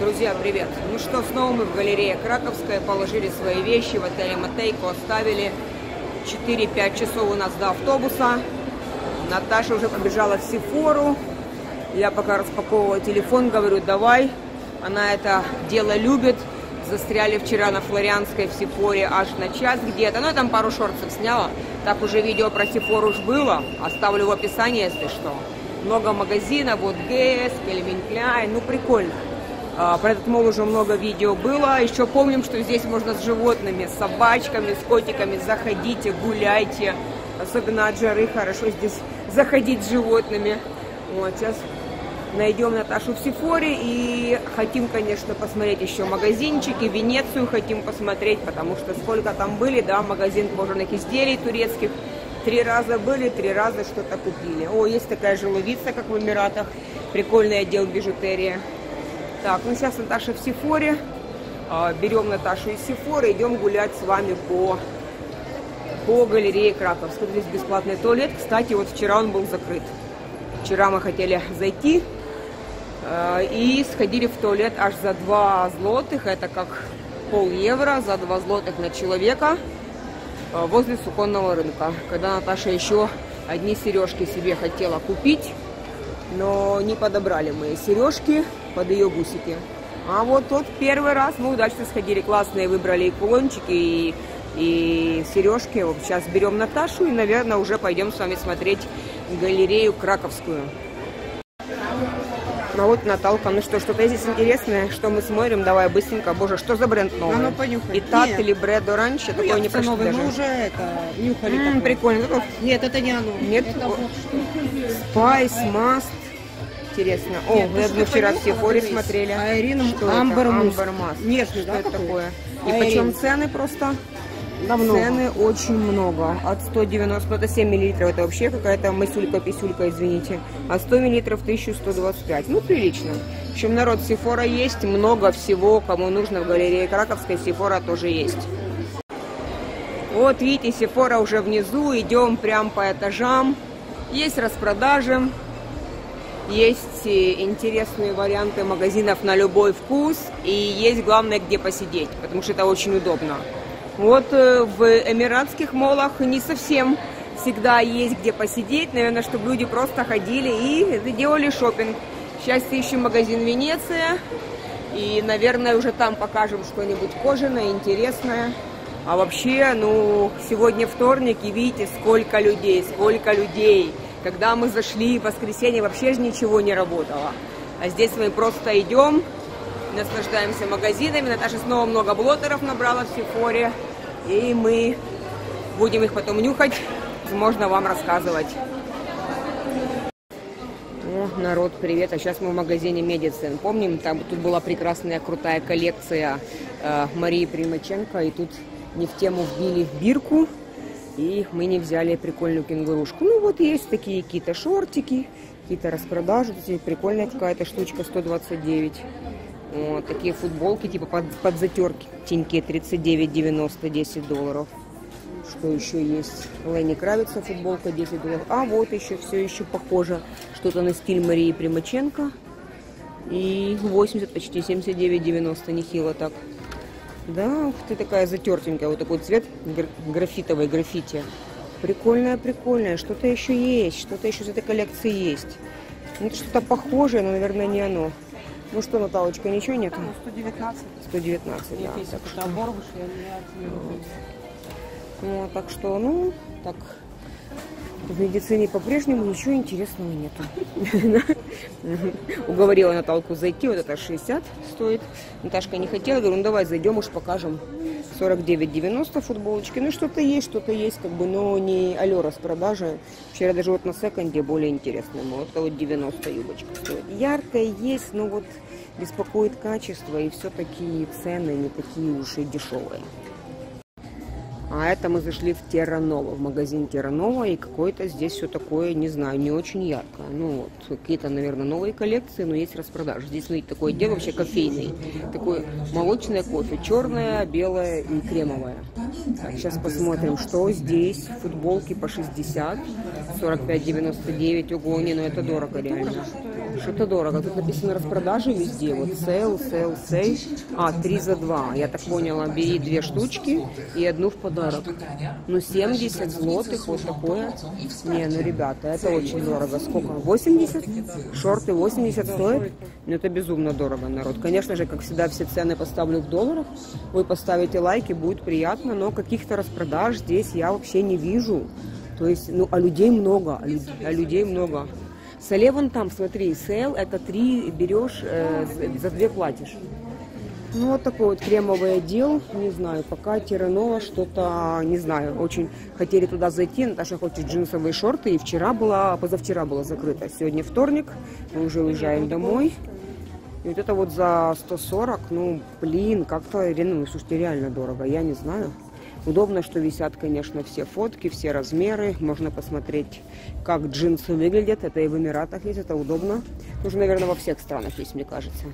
Друзья, привет! Ну что, снова мы в галерее Краковская, положили свои вещи в отеле Матейко, оставили 4-5 часов у нас до автобуса. Наташа уже побежала в Сефору, я пока распаковывала телефон, говорю, давай. Она это дело любит. Застряли вчера на Флорианской в Сефоре аж на час где-то. Ну, я там пару шортов сняла. Так уже видео про Сефору уж было. Оставлю в описании, если что. Много магазинов. Вот ГС, Кельвин Кляйн. Ну, прикольно. Про этот мол уже много видео было. Еще помним, что здесь можно с животными, с собачками, с котиками. Заходите, гуляйте. Особенно от жары хорошо здесь заходить с животными. Вот, сейчас... Найдем Наташу в Сефоре и хотим, конечно, посмотреть еще магазинчики, Венецию хотим посмотреть, потому что сколько там были, да, магазин кожаных изделий турецких. 3 раза были, 3 раза что-то купили. О, есть такая желудица, как в Эмиратах, прикольный отдел бижутерии. Так, ну сейчас Наташа в Сефоре, берем Наташу из Сефоры, идем гулять с вами по галерее Краковской. Здесь бесплатный туалет, кстати, вот вчера он был закрыт. Вчера мы хотели зайти и сходили в туалет аж за 2 злотых, это как пол-евро, за 2 злотых на человека возле Суконного рынка. Когда Наташа еще одни сережки себе хотела купить, но не подобрали мы сережки под ее бусики. А вот тот первый раз мы удачно сходили, классные выбрали и кулончики, и сережки. Вот сейчас берем Наташу и, наверное, уже пойдем с вами смотреть галерею Краковскую. Ну вот, Наталка, ну что, что-то здесь интересное, что мы смотрим, давай быстренько. Боже, что за бренд новый? Ну, понюхай. И тат или бредо раньше, ну, такое не прошло новый, даже. Мы уже это, нюхали. Прикольно. Нет, это не оно. Нет? Спайс, маст. Интересно. О, нет, мы вчера в Сефоре смотрели. Айрин, что амбер, это? Амбер маст. Нежный, что да, это такое? Айрин. И почем цены просто? Давно. Цены очень много. От 197 миллилитров, это вообще какая-то масюлька-писюлька, извините. А 100 миллилитров 1125. Ну, прилично. В общем, народ, Сефора есть, много всего, кому нужно в галерее Краковской. Сефора тоже есть. Вот, видите, Сефора уже внизу. Идем прям по этажам. Есть распродажи. Есть интересные варианты магазинов на любой вкус. И есть, главное, где посидеть, потому что это очень удобно. Вот в эмиратских молах не совсем всегда есть где посидеть, наверное, чтобы люди просто ходили и делали шопинг. Сейчас ищем магазин Венеция, и, наверное, уже там покажем что-нибудь кожаное, интересное. А вообще, ну, сегодня вторник, и видите, сколько людей, сколько людей. Когда мы зашли в воскресенье, вообще же ничего не работало. А здесь мы просто идем, наслаждаемся магазинами. Наташа снова много блоттеров набрала в Сефоре. И мы будем их потом нюхать. Возможно, вам рассказывать. О, народ, привет. А сейчас мы в магазине Медицина. Помним, там тут была прекрасная, крутая коллекция Марии Примаченко. И тут не в тему вбили бирку. И мы не взяли прикольную кенгурушку. Ну, вот есть такие какие-то шортики, какие-то распродажи. Здесь прикольная какая-то штучка, 129. Вот, такие футболки, типа под затерки, теньки, 39,90, 10 долларов. Что еще есть? Ленни Кравица футболка, 10 долларов. А вот еще, все еще похоже, что-то на стиль Марии Примаченко. И 80, почти 79,90, нехило так. Да, ух ты, такая затертенькая, вот такой цвет графитовый, граффити. Прикольная, прикольная, что-то еще есть, что-то еще из этой коллекции есть. Ну, это что-то похожее, но, наверное, не оно. Ну что, Наталочка, ничего нету? 119. 119, да. Так что... Ну, так что, ну, так, в Медицине по-прежнему ничего интересного нету. Уговорила Наталку зайти, вот это 60 стоит. Наташка не хотела, говорю, ну давай зайдем, уж покажем. 49,90 футболочки. Ну что-то есть, как бы, но не алё распродажи. Вчера даже вот на секонде более интересному. Вот это вот 90 юбочка стоит. Яркая есть, но вот беспокоит качество, и все-таки цены не такие уж и дешевые. А это мы зашли в Терранова, в магазин Терранова, и какое-то здесь все такое, не знаю, не очень яркое. Ну вот, какие-то, наверное, новые коллекции, но есть распродажи. Здесь, смотрите, такое дело вообще кофейный. Такое молочное кофе, черное, белое и кремовое. Так, сейчас посмотрим, что здесь. Футболки по 60, 45,99, ого, не, но это дорого реально. Что-то дорого. Тут написано распродажи везде. Вот сейл, сейл, сейл. А, 3 за 2. Я так поняла, бери 2 штучки и 1 в подарок. Ну, 70 злотых, вот такое. Не, ну, ребята, это очень дорого. Сколько? 80? Шорты 80 стоят? Ну, это безумно дорого, народ. Конечно же, как всегда, все цены поставлю в долларах. Вы поставите лайки, будет приятно. Но каких-то распродаж здесь я вообще не вижу. То есть, ну, а людей много, Соле вон там, смотри, сейл, это 3 берешь, за 2 платишь. Ну, вот такой вот кремовый отдел, не знаю, пока Терранова что-то, не знаю, очень хотели туда зайти, Наташа хочет джинсовые шорты, и вчера была, позавчера была закрыта, сегодня вторник, мы уже уезжаем домой. И вот это вот за 140, ну, блин, как-то, ну, слушайте, реально дорого, я не знаю. Удобно, что висят, конечно, все фотки, все размеры. Можно посмотреть, как джинсы выглядят. Это и в Эмиратах есть, это удобно. Уже, наверное, во всех странах есть, мне кажется.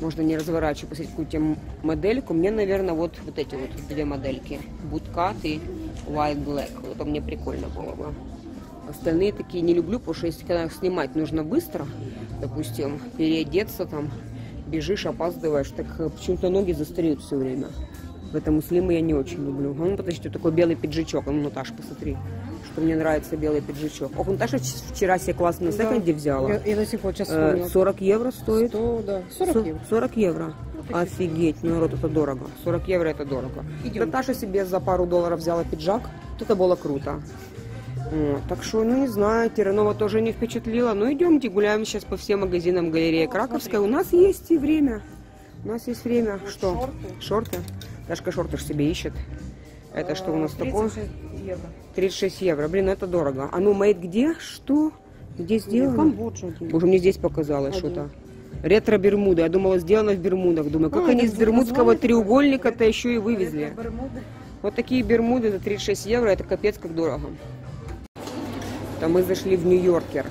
Можно не разворачивать, посмотреть какую-то модельку. Мне, наверное, вот эти вот 2 модельки. Bootcut и White Black. Это мне прикольно было бы. Остальные такие не люблю, потому что если когда их снимать, нужно быстро, допустим, переодеться там, бежишь, опаздываешь. Так почему-то ноги застреют все время. Поэтому слимы я не очень люблю. Ну, подожди, такой белый пиджачок. Ну, Наташа, посмотри, что мне нравится белый пиджачок. Ох, Наташа вчера себе классный секонди взяла. Я до сих пор сейчас вспомнила. 40 евро стоит. 100, да. 40 евро. Ну, офигеть, народ, это дорого. 40 евро это дорого. Идем. Наташа себе за $2 взяла пиджак. Это было круто. Так что, ну не знаю, Терранова тоже не впечатлила. Ну, идемте, гуляем сейчас по всем магазинам галереи Краковской. Смотри. У нас есть и время. У нас есть время. Вот что? Шорты. Дашка шорты ж себе ищет. Это что у нас 36 такое? Евро. 36 евро. Блин, это дорого. А ну, мейд где? Что? Где сделано? Уже мне здесь показалось что-то. Ретро-бермуды. Я думала, сделано в Бермудах. Думаю, как они с Бермудского треугольника-то еще и вывезли. Вот такие бермуды за 36 евро. Это капец как дорого. Там мы зашли в Нью-Йоркер.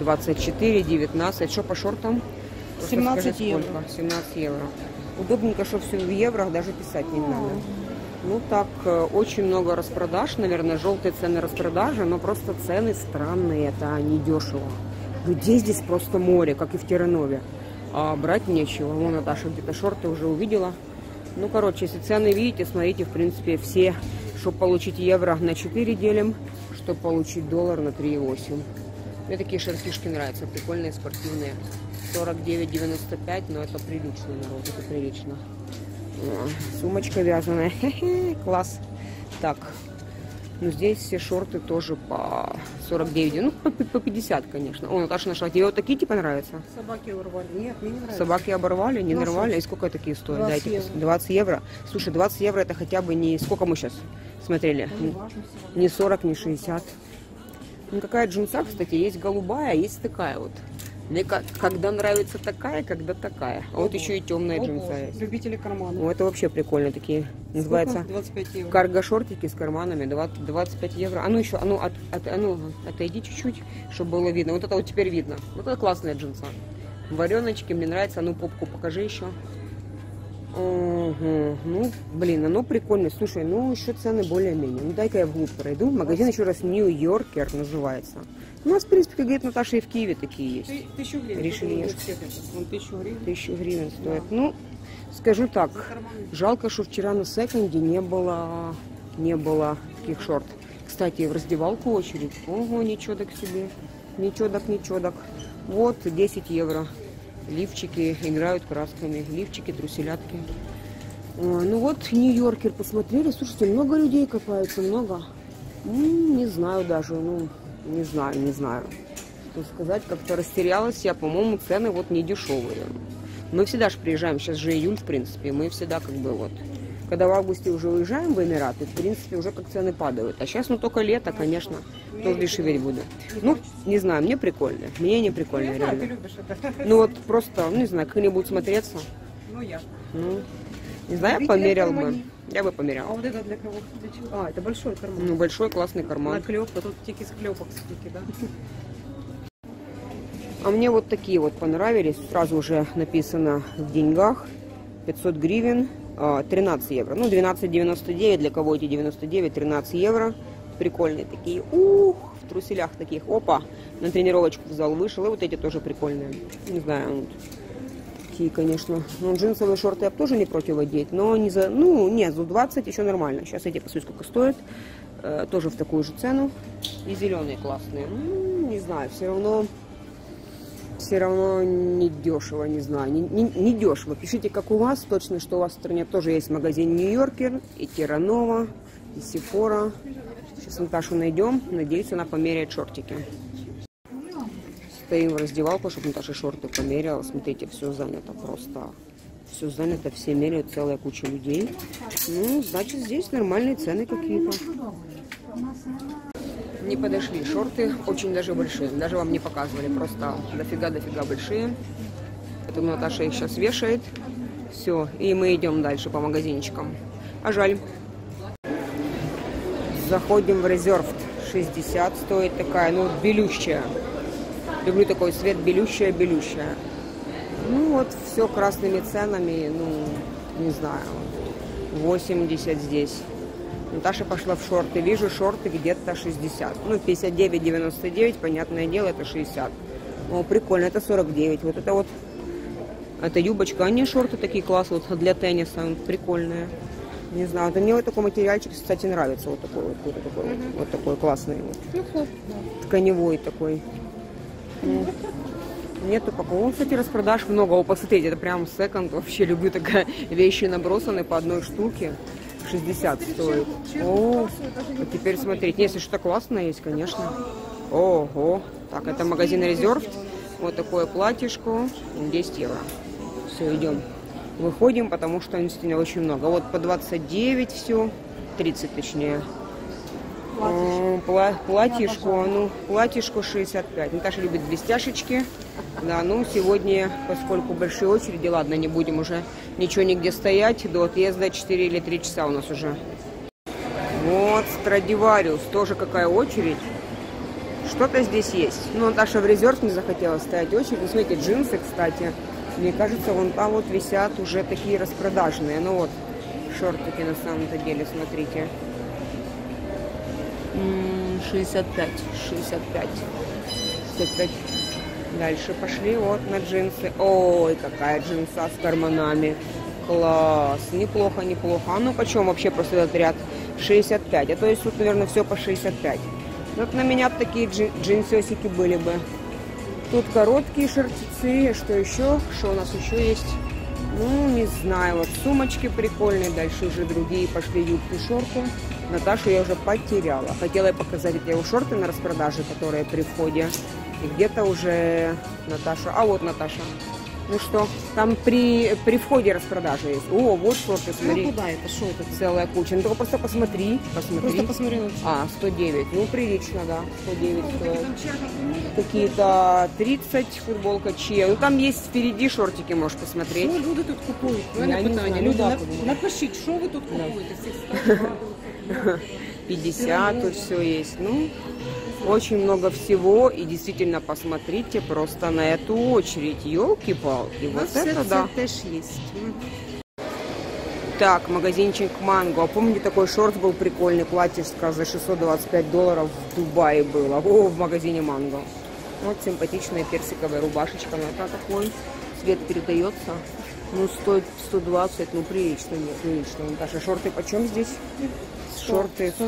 24, 19. Что по шортам? 17 евро. 17 евро. Удобненько, что все в евро, даже писать не надо. Ну так, очень много распродаж, наверное, желтые цены распродажи, но просто цены странные, это не дешево. Людей здесь просто море, как и в Терранове. А брать нечего. Вон Наташа где-то шорты уже увидела. Ну, короче, если цены видите, смотрите, в принципе, все, чтобы получить евро на 4 делим, чтобы получить доллар на 3,8. Мне такие шерстишки нравятся, прикольные, спортивные. 49,95, но это прилично, народ, это прилично. О, сумочка вязаная, класс. Так, ну здесь все шорты тоже по 49, ну по 50, конечно. О, Наташа нашла, тебе вот такие типа нравятся? Собаки урвали, нет, мне не нравится. Собаки оборвали, не нарвали, и сколько такие стоят? 20 евро. 20 евро. Слушай, 20 евро это хотя бы не, сколько мы сейчас смотрели? Не 40, не 60. Ну какая джинса, кстати, есть голубая, есть такая вот. Мне когда нравится такая, когда такая. А вот еще и темная джинса есть. Любители карманов. Ну, это вообще прикольно такие. Называется карго-шортики с карманами. 25 евро. А ну еще, отойди чуть-чуть, чтобы было видно. Вот это вот теперь видно. Вот это классная джинса. Вареночки, мне нравится. А ну попку покажи еще. Угу. Ну, блин, оно прикольно. Слушай, ну еще цены более-менее. Ну дай-ка я вглубь пройду. Магазин еще раз Нью-Йоркер называется. У нас, в принципе, как говорит Наташа, и в Киеве такие есть. 1000 гривен. Решили. 1000 гривен стоит. Да. Ну, скажу так, жалко, что вчера на секонде не было таких шорт. Кстати, в раздевалку очередь. Ого, ничего так себе. Ничего так. Вот, 10 евро. Лифчики играют красками. Лифчики, труселятки. Ну вот, Нью-Йоркер посмотрели. Слушайте, много людей копаются, много. Не знаю даже, ну... Не знаю. Что сказать, как-то растерялась я. По-моему, цены вот не дешевые. Мы всегда же приезжаем, сейчас же июль, в принципе, мы всегда как бы вот... Когда в августе уже уезжаем в Эмираты, в принципе, уже как цены падают. А сейчас, ну, только лето, конечно, тоже дешеветь буду. Ну, не знаю, мне прикольно. Мне не прикольно, реально. Ты любишь это. Ну, вот просто, ну, не знаю, как они будут смотреться. Ну, я. Ну, не знаю, я померял бы. Я бы померяла. А вот это для кого? Для чего? А, это большой карман. Ну, большой классный карман. Наклепка, тут тики с клепок, стики, да? А мне вот такие вот понравились. Сразу уже написано в деньгах. 500 гривен, 13 евро. Ну, 12,99. Для кого эти 99? 13 евро. Прикольные такие. Ух, в труселях таких, опа, на тренировочку в зал вышел. И вот эти тоже прикольные. Не знаю, вот такие, конечно. Ну, джинсовые шорты я бы тоже не против одеть, но не за... Ну, не, за 20 еще нормально. Сейчас эти, посмотрю, сколько стоят. Тоже в такую же цену. И зеленые классные. Не знаю, все равно не дешево, не знаю, не дешево. Пишите, как у вас, точно, что у вас в стране тоже есть магазин Нью-Йоркер, и Терранова, и Сефора. Сейчас Наташу найдем, надеюсь, она померяет шортики. Стоим в раздевалку, чтобы Наташа шорты померила. Смотрите, все занято просто. Все занято, все меряют, целая куча людей. Ну, значит, здесь нормальные цены какие-то. Не подошли шорты, очень даже большие, даже вам не показывали, просто дофига большие. Поэтому Наташа их сейчас вешает. Все, и мы идем дальше по магазинчикам. А жаль. Заходим в Reserved, 60 стоит такая, ну белющая. Люблю такой цвет, белющая. Ну вот, все красными ценами, ну не знаю, 80 здесь. Наташа пошла в шорты. Вижу шорты где-то 60. Ну, 59,99, понятное дело, это 60. О, прикольно, это 49. Вот это юбочка. А не шорты такие классные, вот для тенниса, прикольные. Не знаю, вот мне вот такой материальчик, кстати, нравится. Вот такой классный. Вот. Тканевой такой. Нету такого. Кстати, распродаж много. О, посмотрите, это прям секонд. Вообще люблю такие вещи набросанные по одной штуке. 60 стоит. О, а теперь смотрите. Если что-то классное есть, конечно. Ого. Так, это магазин Reserved. Вот такое платьишко. 10 евро. Все, идем. Выходим, потому что действительно очень много. Вот по 29 все. 30 точнее. Платьишко. Ну, платьишко 65. Наташа любит блестяшечки. Да, ну сегодня, поскольку большие очереди, ладно, не будем уже ничего нигде стоять. До отъезда 4 или 3 часа у нас уже. Вот Страдивариус, тоже какая очередь. Что-то здесь есть. Но Наташа в Reserved не захотела стоять очередь. Ну, смотрите, джинсы, кстати. Мне кажется, вон там вот висят уже такие распродажные. Ну вот, шортики на самом-то деле, смотрите. 65. Дальше пошли вот на джинсы. Ой, какая джинса с карманами. Класс. Неплохо. А ну почем вообще просто этот ряд? 65. А то есть тут, наверное, все по 65. Вот на меня такие джинсесики были бы. Тут короткие шортицы. Что еще? Что у нас еще есть? Ну, не знаю. Вот сумочки прикольные. Дальше уже другие пошли юбки, шорты. Наташу я уже потеряла. Хотела показать эти его шорты на распродаже, которые при входе. Где-то уже Наташа. А вот Наташа. Ну что, там при входе распродажи есть. О, вот шорты, смотри. Ну куда это? Что это? Целая куча. Ну только просто посмотри. Просто посмотри. А, 109. Ну прилично, да. 109 стоит. Какие-то 30, футболка Че. Ну там есть впереди шортики, можешь посмотреть. Что люди тут купуют? Я не знаю. Люди, напишите, что вы тут купуете. 50, тут все есть. Ну... Очень много всего, и действительно посмотрите просто на эту очередь, елки-палки, вот это да. Есть. Так, магазинчик Манго, помните такой шорт был прикольный, платьишко за $625 в Дубае было, о, в магазине Манго. Вот симпатичная персиковая рубашечка, но это такой, цвет передается, ну стоит 120, ну прилично, нет, прилично. Наташа, шорты почем здесь? 100. Шорты 100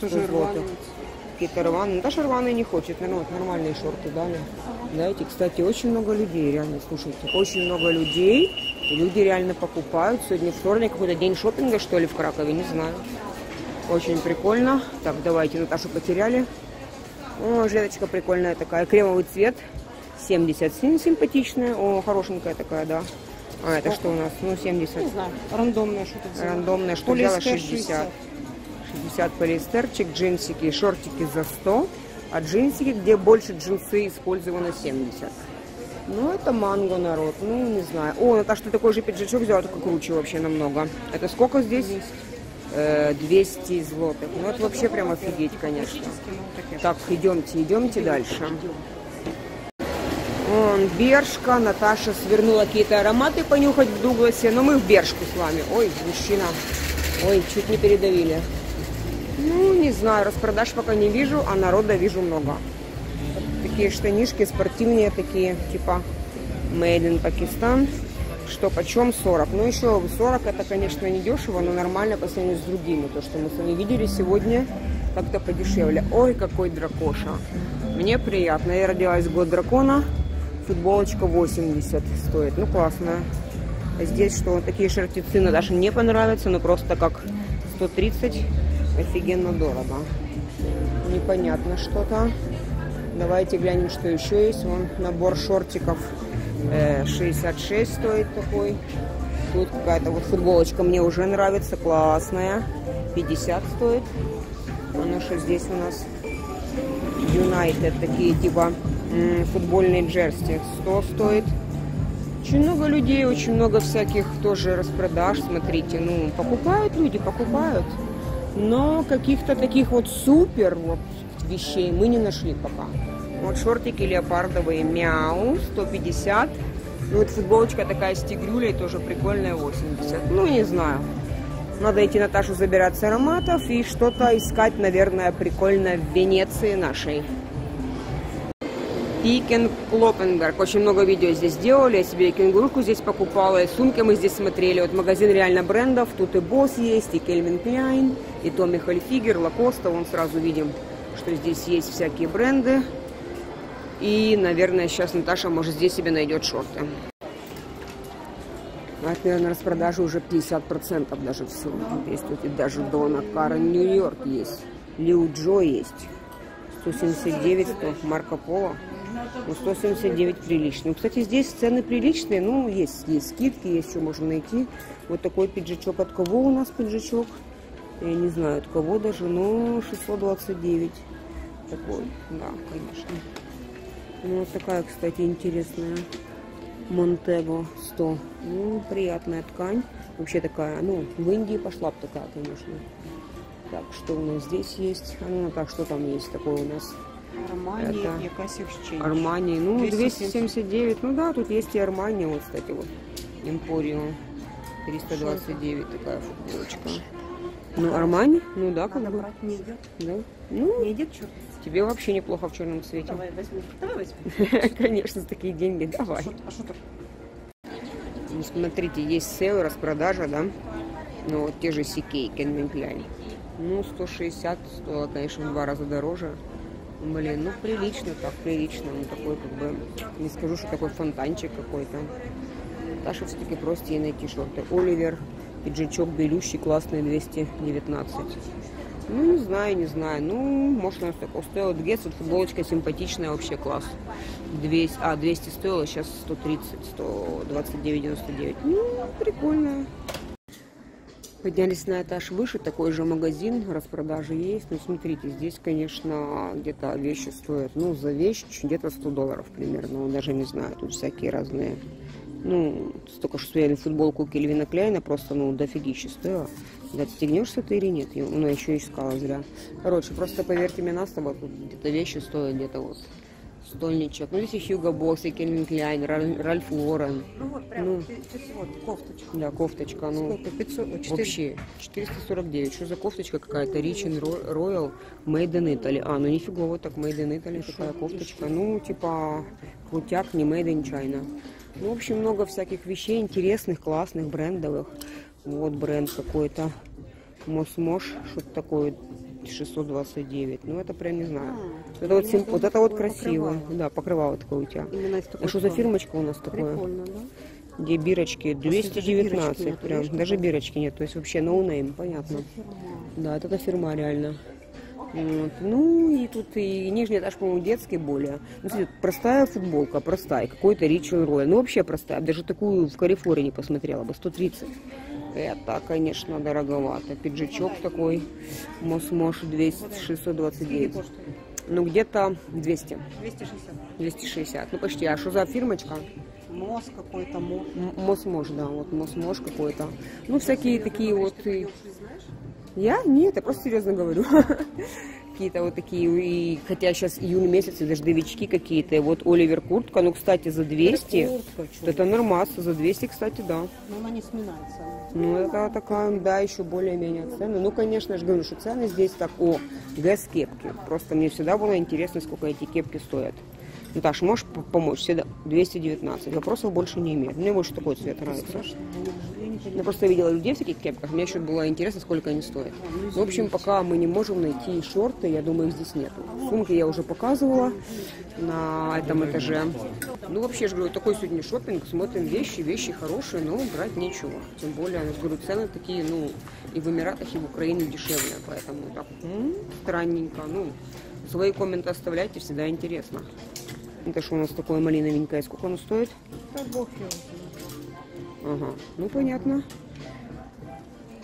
злотых. Какие-то рваные. Наташа рваные не хочет. Наверное, вот нормальные шорты дали. Знаете, кстати, очень много людей реально, слушайте. Очень много людей. Люди реально покупают. Сегодня вторник, какой-то день шопинга, что ли, в Кракове, не знаю. Очень прикольно. Так, давайте, Наташу потеряли. О, жилеточка прикольная такая. Кремовый цвет. 70. Симпатичная. О, хорошенькая такая, да. А, это что у нас? Ну, 70. Не знаю. Рандомное что-то взяла. Рандомное что взяла? 60. 50 полиэстерчик, джинсики, шортики за 100, а джинсики, где больше джинсы использовано, 70. Ну, это Манго, народ, ну, не знаю. О, Наташа, ты такой же пиджачок взяла, только круче вообще намного. Это сколько здесь? 200 злотых. Ну, это вообще прям офигеть, конечно. Так, идемте дальше. Вон, Бершка, Наташа свернула какие-то ароматы понюхать в Дугласе, но мы в Бершку с вами. Ой, мужчина, ой, чуть не передавили. Ну, не знаю, распродаж пока не вижу, а народа вижу много. Такие штанишки спортивные, такие, типа Made in Pakistan. Что почем 40? Ну, еще 40 это, конечно, не дешево, но нормально по сравнению с другими. То, что мы с вами видели сегодня, как-то подешевле. Ой, какой дракоша. Мне приятно. Я родилась в год дракона. Футболочка 80 стоит. Ну, классная. Здесь что? Вот такие шортицы даже не понравятся, но просто как 130. Офигенно дорого. Непонятно что-то. Давайте глянем, что еще есть. Вон набор шортиков. 66 стоит такой. Тут какая-то вот футболочка мне уже нравится, классная, 50 стоит. А ну что здесь у нас? United, такие типа футбольные джерси, 100 стоит. Очень много людей, очень много всяких тоже распродаж, смотрите. Ну, покупают люди, покупают. Но каких-то таких вот супер вот вещей мы не нашли пока. Вот шортики леопардовые, мяу, 150. И вот футболочка такая с тигрюлей, тоже прикольная, 80. Ну, не знаю. Надо идти Наташу забирать с ароматов и что-то искать, наверное, прикольно в Венеции нашей. Peek&Cloppenburg. Очень много видео здесь делали. Я себе кенгурку здесь покупала, и сумки мы здесь смотрели. Вот магазин реально брендов. Тут и Босс есть, и Кельвин Кляйн, и Томми Хольфигер, Лакоста. Вон сразу видим, что здесь есть всякие бренды. И, наверное, сейчас Наташа, может, здесь себе найдет шорты. Вот, наверное, распродажи уже 50% даже всего. Есть тут и даже Дона Кара Нью-Йорк есть. Лил Джо есть. 179 Марко Поло. Ну, 179 прилично. Ну, кстати, здесь цены приличные. Ну, есть скидки, есть что можно найти. Вот такой пиджачок. От кого у нас пиджачок? Я не знаю, от кого даже. Ну, 629. Такой, да, конечно. Ну, вот такая, кстати, интересная. Монтего 100. Ну, приятная ткань. Вообще такая, ну, в Индии пошла бы такая, конечно. Так, что у нас здесь есть? Ну, так, что там есть такое у нас? Армани, Армани, ну, 279. Ну, да, тут есть и Армани, вот, кстати, вот. Эмпорио 329 такая футболочка. Ну, Армани? Ну, да, как бы. Не идет. Да? Ну, не идет, черт. Тебе вообще неплохо в черном цвете. Давай возьми. Давай возьми. Конечно, за такие деньги. Давай. Ну, смотрите, есть сейл, распродажа, да? Ну, вот те же CK, Calvin Klein. Ну, 160 стоило, конечно, в 2 раза дороже. Блин, ну, прилично так, прилично. Ну, такой, как бы, не скажу, что такой фонтанчик какой-то. Таша все-таки просто ей найти шорты. Оливер. Пиджачок белющий, классный, 219. Ну, не знаю, не знаю. Ну, может, у нас такое стоило 200. Футболочка симпатичная, вообще класс. 200, 200 стоило, сейчас 130, 129,99. Ну, прикольно. Поднялись на этаж выше, такой же магазин, распродажи есть. Ну, смотрите, здесь, конечно, где-то вещи стоят, ну, за вещь где-то $100 примерно. Ну, даже не знаю, тут всякие разные... Ну, столько что я футболку Кельвина Кляйна просто, ну, дофигище стоило. Да, стегнешься ты или нет? Ну, еще искала зря. Короче, просто поверьте мне на слово, тут где-то вещи стоят, где-то вот стольничек. Ну, здесь и Хьюго Босс, и Кельвин Кляйн, Ральф Уоррен. Ну, вот прям, ну, 500, кофточка. Да, кофточка, ну, сколько? 500, 4... вообще, 449. Что за кофточка какая-то? Ричин Royal Made in Italy. А, ну, нифигово так, Made in Italy, ну, такая кофточка. Ну, типа, крутяк, не Made in China. Ну, в общем, много всяких вещей интересных, классных, брендовых. Вот бренд какой-то. Мосмош, что-то такое, 629. Ну, это прям не знаю. Это вот, сим... вот это вот красиво. Покрывало. Да, покрывало такое у тебя. А что за фирмочка у нас такое? Прикольно, да? Где бирочки? 219 даже прям. Бирочки, даже бирочки нет. То есть вообще ноунейм, понятно. Да, это фирма реально. Вот. Ну, и тут и нижний этаж, по-моему, детский более. Ну, смотри, простая футболка, простая, какой-то Ричард Рой. Ну, вообще простая, даже такую в Калифорнии не посмотрела бы, 130. Это, конечно, дороговато. Пиджачок такой, Мосмош 629. Ну, где-то 200. 260. Ну, почти. А что за фирмочка? Мос какой-то, Мосмош, да, вот Мосмош какой-то. Ну, всякие такие вот... Я? Нет, я просто серьезно говорю. какие-то вот такие, и, хотя сейчас июнь месяц, и дождевички какие-то. Вот Оливер куртка, ну, кстати, за 200. Это нормас, за 200, кстати, да. Но она не сминается. Ну, это такая, да, еще более-менее цена. Ну, конечно, я же говорю, что цены здесь так, о, ГЭС кепки. Просто мне всегда было интересно, сколько эти кепки стоят. Наташа, можешь помочь? Всегда 219. Вопросов больше не имеет. Мне больше такой цвет нравится. Я просто видела людей в таких кепках. Мне еще было интересно, сколько они стоят. В общем, пока мы не можем найти шорты, я думаю, их здесь нет. Сумки я уже показывала на этом этаже. Ну, вообще, же говорю, такой сегодня шопинг. Смотрим вещи, вещи хорошие, но брать нечего. Тем более, я говорю, цены такие, ну, и в Эмиратах, и в Украине дешевле. Поэтому так, странненько. Ну, свои комменты оставляйте, всегда интересно. Это что у нас такое малиновенькое? Сколько оно стоит? Ага, ну понятно.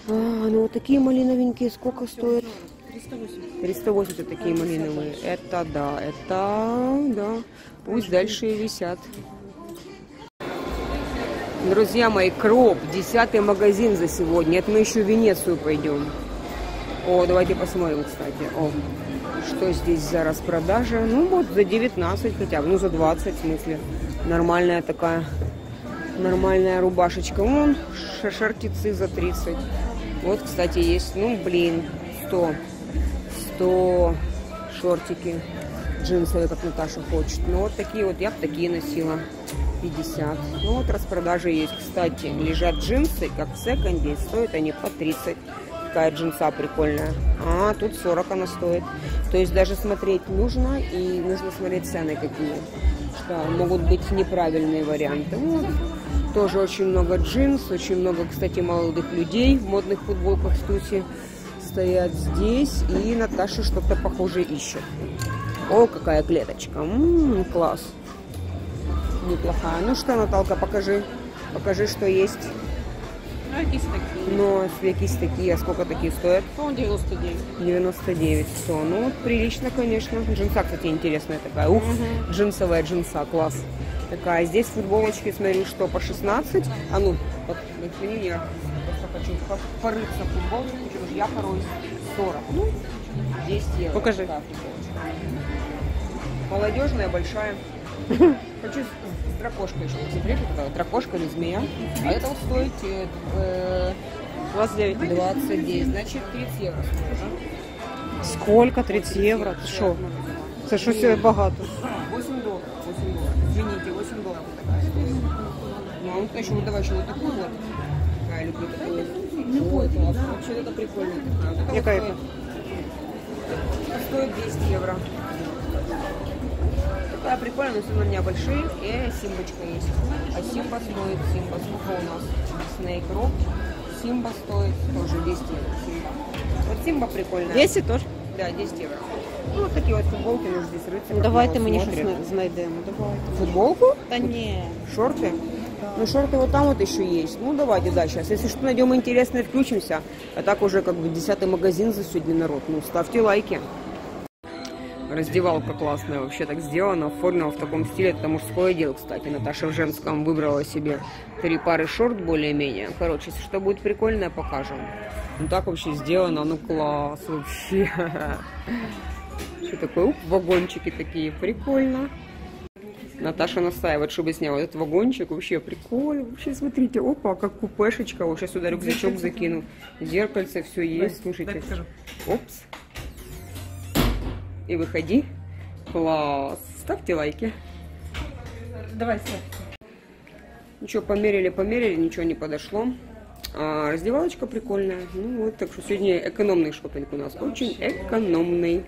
А, ну вот такие малиновенькие сколько стоят? 380. 380 такие малиновые. Это да, это да. Пусть дальше и висят. Друзья мои, Кроп, 10-й магазин за сегодня. Это мы еще в Венецию пойдем. О, давайте посмотрим, кстати. О. Что здесь за распродажа? Ну вот за 19 хотя бы, ну за 20 в смысле. Нормальная такая, нормальная рубашечка. Вон шортицы за 30. Вот, кстати, есть, ну блин, 100 шортики джинсовые, как Наташа хочет. Ну вот такие вот, я бы такие носила. 50. Ну вот распродажи есть, кстати. Лежат джинсы, как в секонде, стоят они по 30. Такая джинса прикольная. А, тут 40 она стоит. То есть даже смотреть нужно, и нужно смотреть цены какие. Что могут быть неправильные варианты. Вот. Тоже очень много джинс, очень много, кстати, молодых людей в модных футболках в тусе стоят здесь. И Наташа что-то похожее ищет. О, какая клеточка. Класс. Неплохая. Ну что, Наталка, покажи. Покажи, что есть. Но якись такие, а сколько такие стоят? 99. 99, все. Ну, вот, прилично, конечно. Джинса, кстати, интересная такая. Ух, джинсовая джинса, класс. Такая, здесь футболочки, смотри, что, по 16. А ну, подсоедини меня. Просто хочу порыться в футболочку, потому что я пороюсь 40. Ну, 10 евро. Покажи. Молодежная, большая. Хочу с дракошкой еще посмотреть, дракошка или змея. А это вот стоит 29, значит 30 евро. Сколько? 30 евро? Ты что? За что себе богато? $8. Извините, $8 такая стоит. Ну а вот еще, вот давай еще вот такую вот. Такая люблю. Любой класс. Вообще это прикольно. Какая-то? Стоит 10 евро. Да, прикольно, но у меня большие, и Симбочка есть. А Симба стоит, Симба, сколько у нас? Снейк Рок. Симба стоит тоже 10 евро. Симба. Вот Симба прикольная. 10 тоже? Да, 10 евро. Ну, вот такие вот футболки нужно здесь рыться. Давайте мы сейчас найдем. Футболку? Да не. Шорты? Да. Ну, шорты вот там вот еще есть. Ну, давайте, да, сейчас. Если что найдем интересное, включимся. А так уже как бы 10-й магазин за сегодня, народ. Ну, ставьте лайки. Раздевалка классная, вообще так сделана, оформлена в таком стиле, это мужское дело, кстати. Наташа в женском выбрала себе 3 пары шорт более-менее. Короче, если что будет прикольное, покажем. Ну так вообще сделано, ну класс вообще. Что такое? Уп, вагончики такие, прикольно. Наташа настаивает, чтобы сняла этот вагончик, вообще прикольно. Вообще, смотрите, опа, как купешечка. Вот сейчас сюда рюкзачок закину. Зеркальце, все есть, слушайте. Опс. И выходи. Класс. Ставьте лайки. Давай, ставьте. Ничего, померили, ничего не подошло. А, раздевалочка прикольная. Ну вот, так что сегодня экономный шопинг у нас. Очень экономный.